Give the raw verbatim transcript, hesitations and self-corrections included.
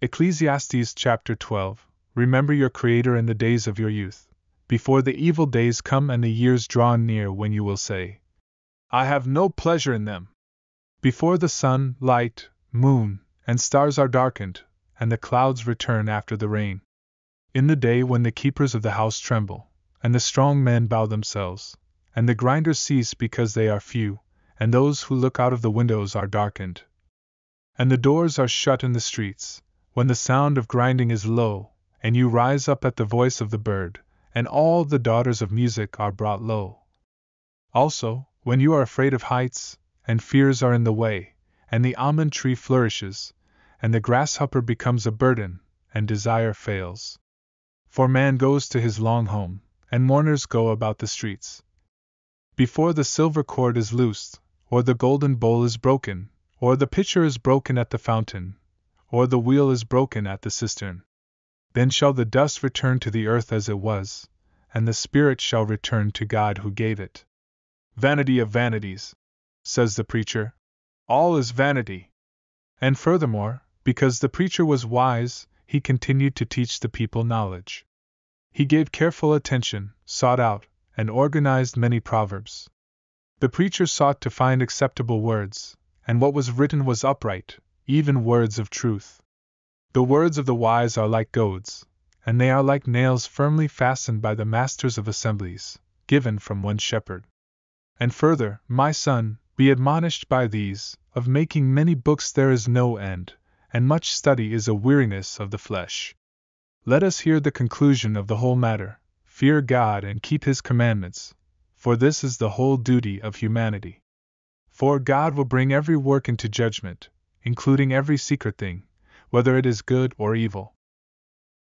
Ecclesiastes chapter twelve. Remember your Creator in the days of your youth, before the evil days come and the years draw near when you will say, I have no pleasure in them. Before the sun, light, moon, and stars are darkened, and the clouds return after the rain. In the day when the keepers of the house tremble, and the strong men bow themselves, and the grinders cease because they are few, and those who look out of the windows are darkened. And the doors are shut in the streets, when the sound of grinding is low, and you rise up at the voice of the bird, and all the daughters of music are brought low. Also, when you are afraid of heights, and fears are in the way, and the almond tree flourishes, and the grasshopper becomes a burden, and desire fails. For man goes to his long home, and mourners go about the streets. Before the silver cord is loosed, or the golden bowl is broken, or the pitcher is broken at the fountain, or the wheel is broken at the cistern. Then shall the dust return to the earth as it was, and the spirit shall return to God who gave it. Vanity of vanities, says the preacher. All is vanity. And furthermore, because the preacher was wise, he continued to teach the people knowledge. He gave careful attention, sought out, and organized many proverbs. The preacher sought to find acceptable words, and what was written was upright, even words of truth. The words of the wise are like goads, and they are like nails firmly fastened by the masters of assemblies, given from one shepherd. And further, my son, be admonished by these, of making many books there is no end, and much study is a weariness of the flesh. Let us hear the conclusion of the whole matter, fear God and keep his commandments, for this is the whole duty of humanity. For God will bring every work into judgment, including every secret thing, whether it is good or evil.